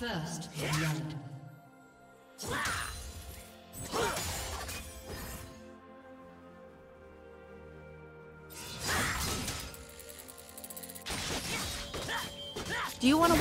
First blood. Do you want to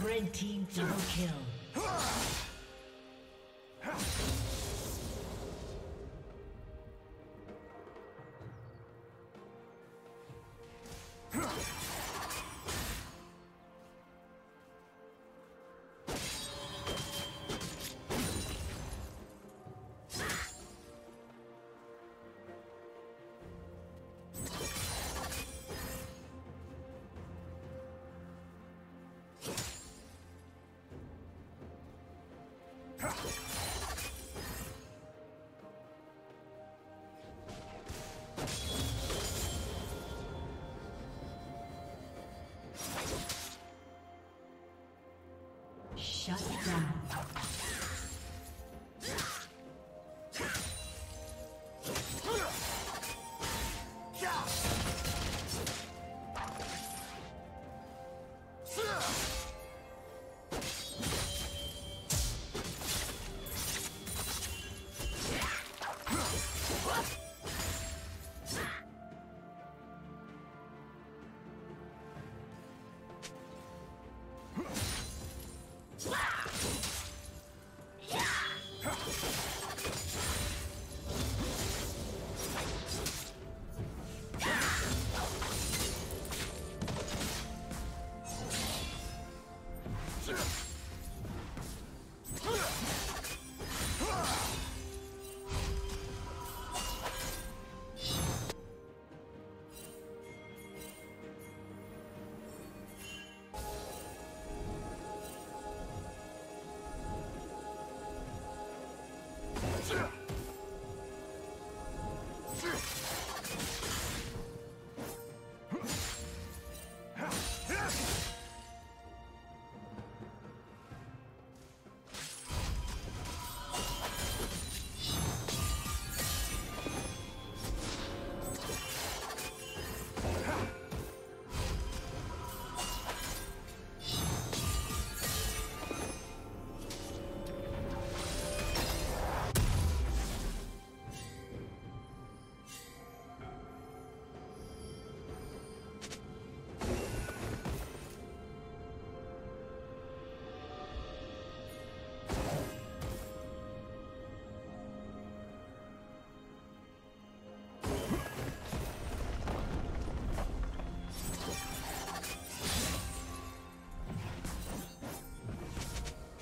Red team double kill. Shut down.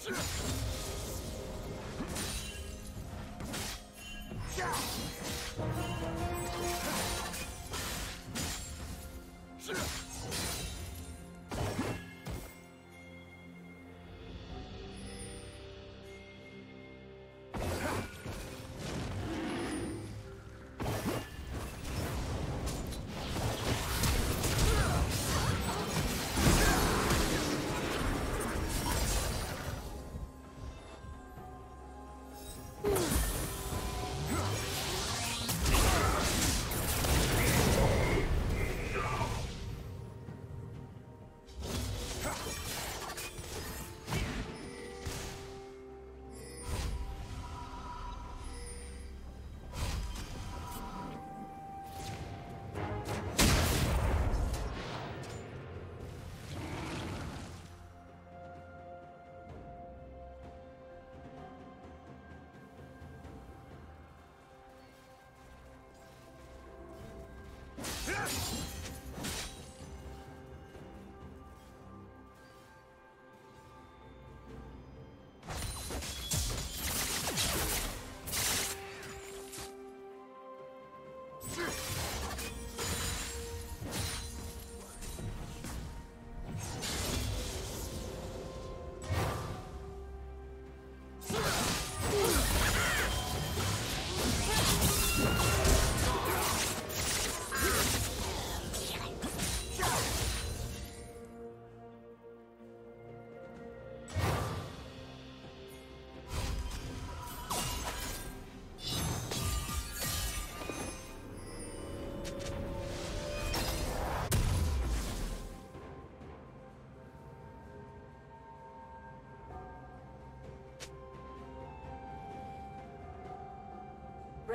Red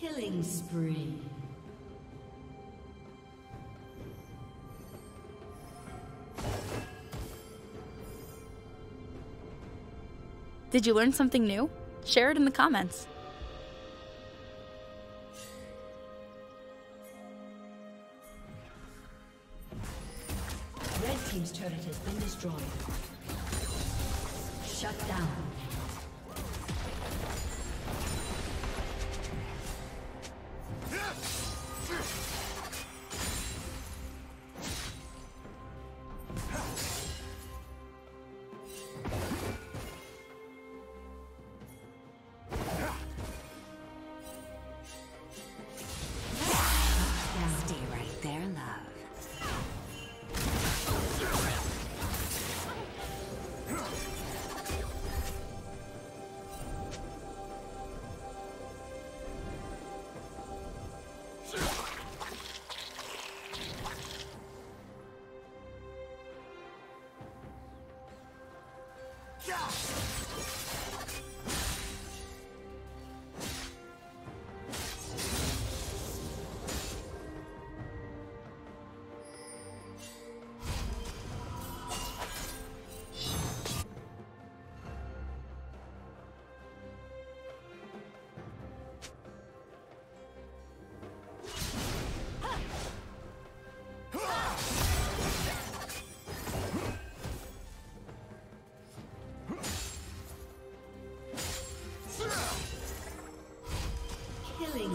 Killing spree. Did you learn something new? Share it in the comments. Red team's turret has been destroyed. Shut down.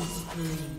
is free.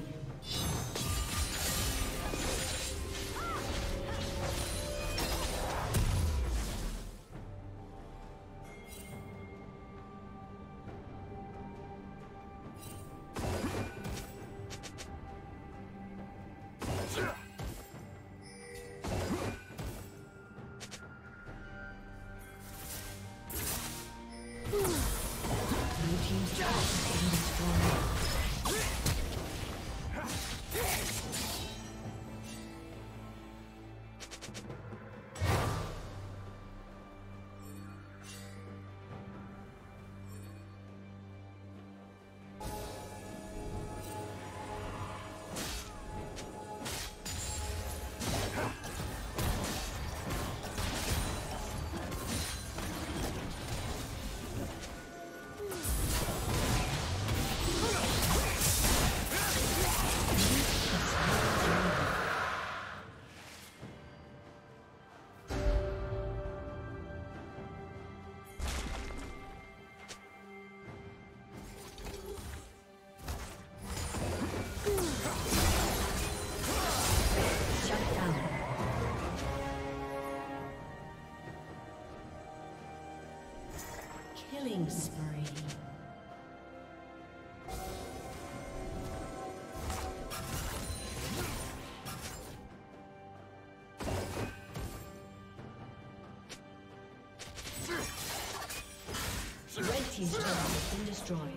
Killing spree. Red team's turret has been destroyed.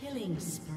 Killing spree.